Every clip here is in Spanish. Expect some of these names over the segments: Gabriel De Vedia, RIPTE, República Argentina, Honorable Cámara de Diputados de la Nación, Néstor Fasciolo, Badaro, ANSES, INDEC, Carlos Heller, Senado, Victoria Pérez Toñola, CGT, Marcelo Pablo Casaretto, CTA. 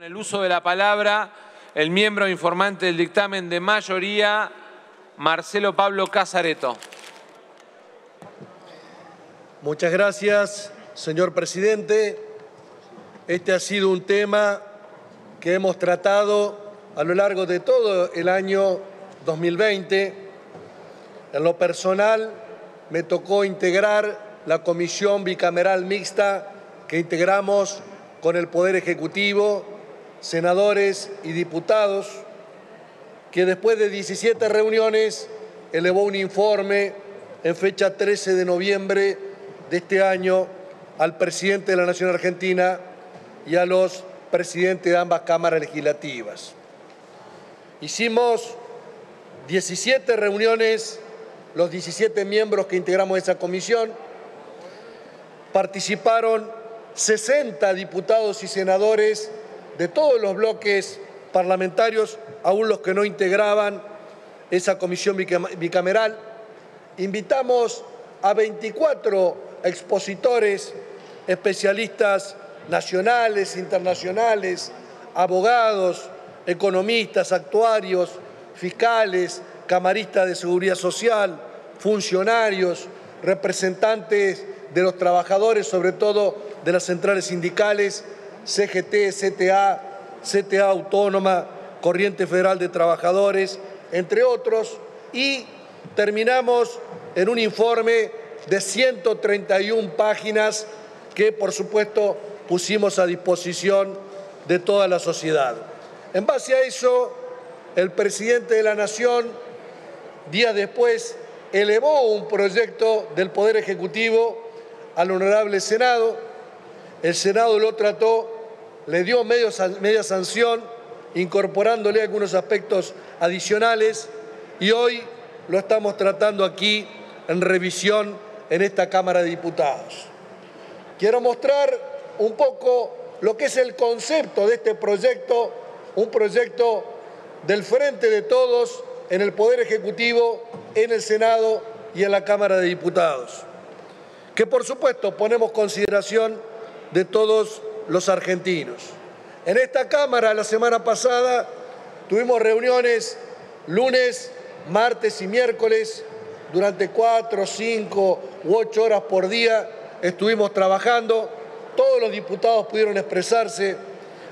En el uso de la palabra, el miembro informante del dictamen de mayoría, Marcelo Pablo Casaretto. Muchas gracias, señor presidente. Este ha sido un tema que hemos tratado a lo largo de todo el año 2020. En lo personal, me tocó integrar la comisión bicameral mixta que integramos con el Poder Ejecutivo, senadores y diputados, que después de 17 reuniones elevó un informe en fecha 13 de noviembre de este año al presidente de la Nación Argentina y a los presidentes de ambas cámaras legislativas. Hicimos 17 reuniones, los 17 miembros que integramos esa comisión, participaron 60 diputados y senadores de todos los bloques parlamentarios, aún los que no integraban esa comisión bicameral. Invitamos a 24 expositores, especialistas nacionales, internacionales, abogados, economistas, actuarios, fiscales, camaristas de seguridad social, funcionarios, representantes de los trabajadores, sobre todo de las centrales sindicales, CGT, CTA, CTA Autónoma, Corriente Federal de Trabajadores, entre otros, y terminamos en un informe de 131 páginas que, por supuesto, pusimos a disposición de toda la sociedad. En base a eso, el presidente de la Nación, días después, elevó un proyecto del Poder Ejecutivo al Honorable Senado. El Senado lo trató, le dio media sanción, incorporándole algunos aspectos adicionales, y hoy lo estamos tratando aquí en revisión en esta Cámara de Diputados. Quiero mostrar un poco lo que es el concepto de este proyecto, un proyecto del frente de todos en el Poder Ejecutivo, en el Senado y en la Cámara de Diputados, que por supuesto ponemos consideración de todos los argentinos. En esta Cámara, la semana pasada, tuvimos reuniones lunes, martes y miércoles, durante 4, 5 u 8 horas por día estuvimos trabajando, todos los diputados pudieron expresarse,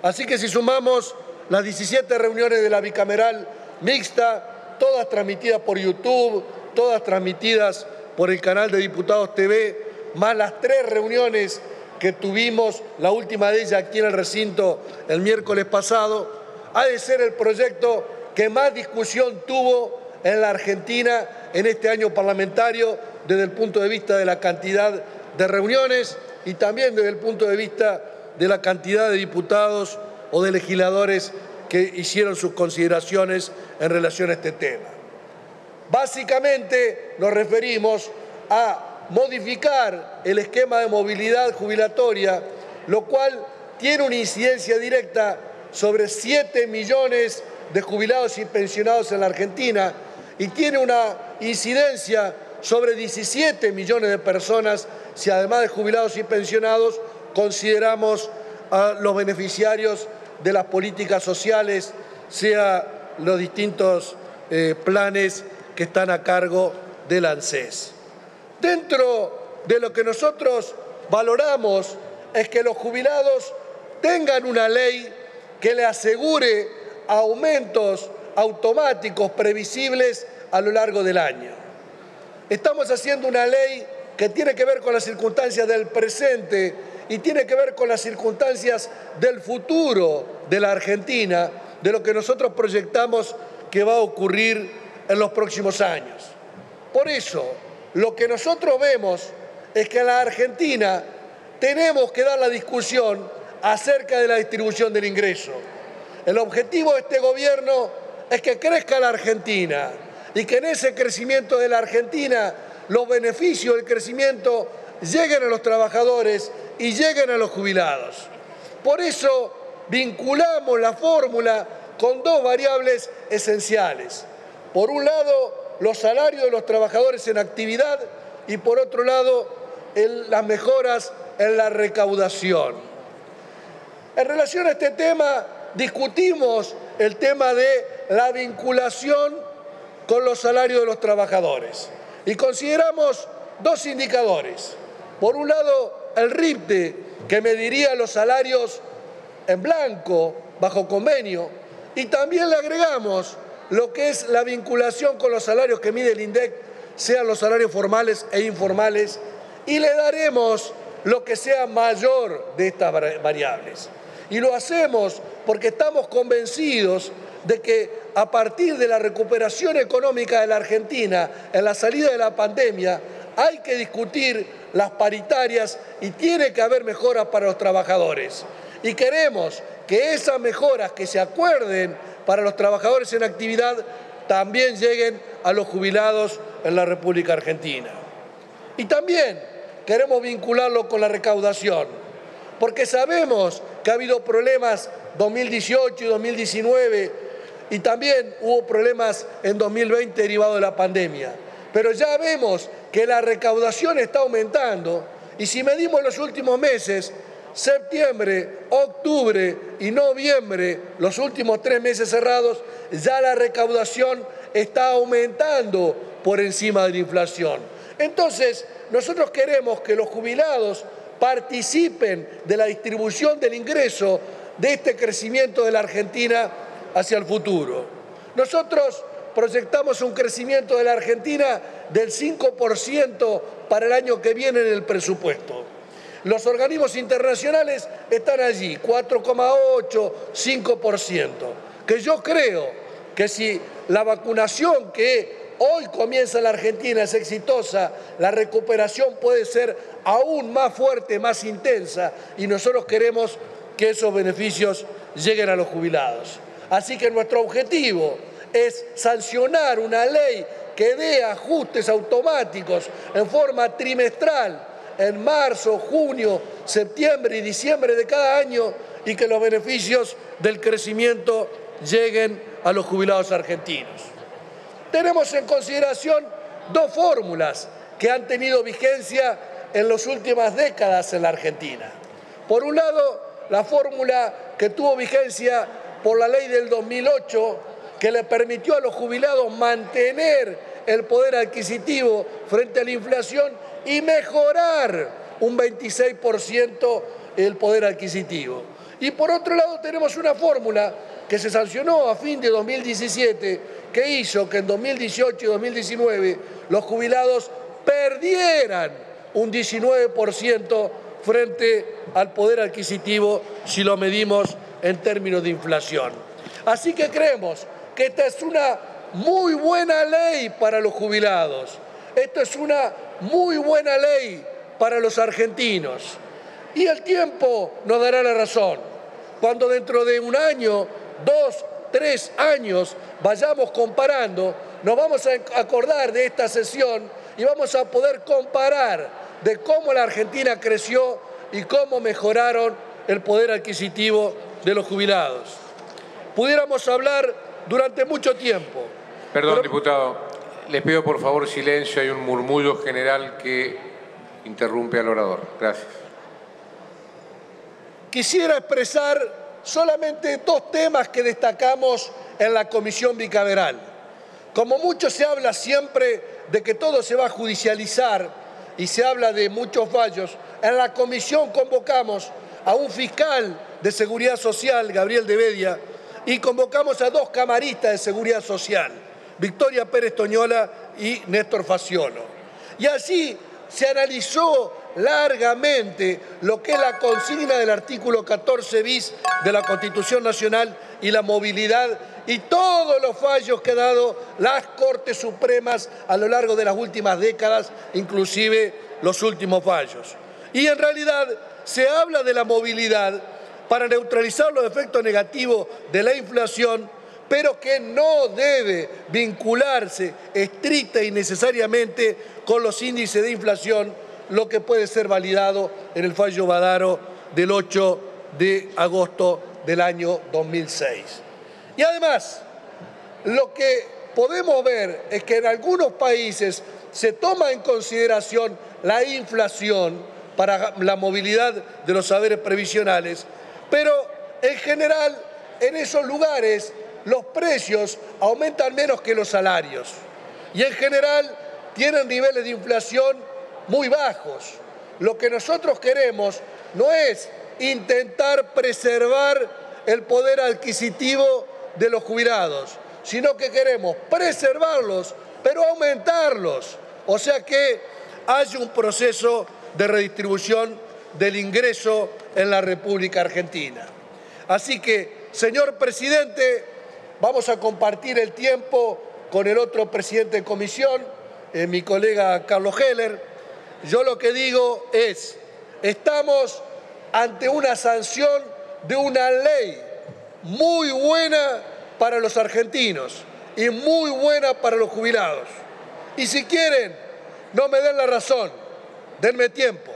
así que si sumamos las 17 reuniones de la bicameral mixta, todas transmitidas por YouTube, todas transmitidas por el canal de Diputados TV, más las 3 reuniones que tuvimos, la última de ellas aquí en el recinto el miércoles pasado, ha de ser el proyecto que más discusión tuvo en la Argentina en este año parlamentario, desde el punto de vista de la cantidad de reuniones y también desde el punto de vista de la cantidad de diputados o de legisladores que hicieron sus consideraciones en relación a este tema. Básicamente nos referimos a modificar el esquema de movilidad jubilatoria, lo cual tiene una incidencia directa sobre 7 millones de jubilados y pensionados en la Argentina y tiene una incidencia sobre 17 millones de personas si además de jubilados y pensionados consideramos a los beneficiarios de las políticas sociales, sea los distintos planes que están a cargo del ANSES. Dentro de lo que nosotros valoramos es que los jubilados tengan una ley que le asegure aumentos automáticos previsibles a lo largo del año. Estamos haciendo una ley que tiene que ver con las circunstancias del presente y tiene que ver con las circunstancias del futuro de la Argentina, de lo que nosotros proyectamos que va a ocurrir en los próximos años. Por eso, lo que nosotros vemos es que en la Argentina tenemos que dar la discusión acerca de la distribución del ingreso. El objetivo de este gobierno es que crezca la Argentina y que en ese crecimiento de la Argentina los beneficios del crecimiento lleguen a los trabajadores y lleguen a los jubilados. Por eso vinculamos la fórmula con 2 variables esenciales. Por un lado, los salarios de los trabajadores en actividad y, por otro lado, las mejoras en la recaudación. En relación a este tema, Discutimos el tema de la vinculación con los salarios de los trabajadores y consideramos dos indicadores. Por un lado, el RIPTE, que mediría los salarios en blanco, bajo convenio, y también le agregamos lo que es la vinculación con los salarios que mide el INDEC, sean los salarios formales e informales, y le daremos lo que sea mayor de estas variables. Y lo hacemos porque estamos convencidos de que a partir de la recuperación económica de la Argentina, en la salida de la pandemia, hay que discutir las paritarias y tiene que haber mejoras para los trabajadores. Y queremos que esas mejoras que se acuerden para los trabajadores en actividad también lleguen a los jubilados en la República Argentina. Y también queremos vincularlo con la recaudación, porque sabemos que ha habido problemas 2018 y 2019 y también hubo problemas en 2020 derivados de la pandemia. Pero ya vemos que la recaudación está aumentando y si medimos los últimos meses, septiembre, octubre y noviembre, los últimos 3 meses cerrados, ya la recaudación está aumentando por encima de la inflación. Entonces, nosotros queremos que los jubilados participen de la distribución del ingreso de este crecimiento de la Argentina hacia el futuro. Nosotros proyectamos un crecimiento de la Argentina del 5% para el año que viene en el presupuesto. Los organismos internacionales están allí, 4,8, 5%, que yo creo que si la vacunación que hoy comienza en la Argentina es exitosa, la recuperación puede ser aún más fuerte, más intensa, y nosotros queremos que esos beneficios lleguen a los jubilados. Así que nuestro objetivo es sancionar una ley que dé ajustes automáticos en forma trimestral, en marzo, junio, septiembre y diciembre de cada año y que los beneficios del crecimiento lleguen a los jubilados argentinos. Tenemos en consideración dos fórmulas que han tenido vigencia en las últimas décadas en la Argentina. Por un lado, la fórmula que tuvo vigencia por la ley del 2008, que le permitió a los jubilados mantener el poder adquisitivo frente a la inflación y mejorar un 26% el poder adquisitivo. Y por otro lado tenemos una fórmula que se sancionó a fin de 2017 que hizo que en 2018 y 2019 los jubilados perdieran un 19% frente al poder adquisitivo si lo medimos en términos de inflación. Así que creemos que esta es una muy buena ley para los jubilados. Esta es una muy buena ley para los argentinos. Y el tiempo nos dará la razón. Cuando dentro de un año, 2, 3 años, vayamos comparando, nos vamos a acordar de esta sesión y vamos a poder comparar de cómo la Argentina creció y cómo mejoraron el poder adquisitivo de los jubilados. Pudiéramos hablar durante mucho tiempo. Perdón, diputado. Les pido por favor silencio, hay un murmullo general que interrumpe al orador. Gracias. Quisiera expresar solamente 2 temas que destacamos en la comisión bicameral. Como mucho se habla siempre de que todo se va a judicializar y se habla de muchos fallos, en la comisión convocamos a un fiscal de Seguridad Social, Gabriel De Vedia, y convocamos a 2 camaristas de Seguridad Social, Victoria Pérez Toñola y Néstor Fasciolo. Y así se analizó largamente lo que es la consigna del artículo 14 bis de la Constitución Nacional y la movilidad y todos los fallos que han dado las Cortes Supremas a lo largo de las últimas décadas, inclusive los últimos fallos. Y en realidad se habla de la movilidad para neutralizar los efectos negativos de la inflación, pero que no debe vincularse estricta y necesariamente con los índices de inflación, lo que puede ser validado en el fallo Badaro del 8 de agosto del año 2006. Y además, lo que podemos ver es que en algunos países se toma en consideración la inflación para la movilidad de los saberes previsionales, pero en general en esos lugares los precios aumentan menos que los salarios y en general tienen niveles de inflación muy bajos. Lo que nosotros queremos no es intentar preservar el poder adquisitivo de los jubilados, sino que queremos preservarlos, pero aumentarlos. O sea que hay un proceso de redistribución del ingreso en la República Argentina. Así que, señor presidente, vamos a compartir el tiempo con el otro presidente de comisión, mi colega Carlos Heller. Yo lo que digo es, estamos ante una sanción de una ley muy buena para los argentinos y muy buena para los jubilados. Y si quieren, no me den la razón, denme tiempo.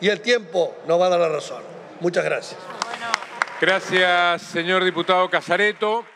Y el tiempo nos va a dar la razón. Muchas gracias. Gracias, señor diputado Casaretto.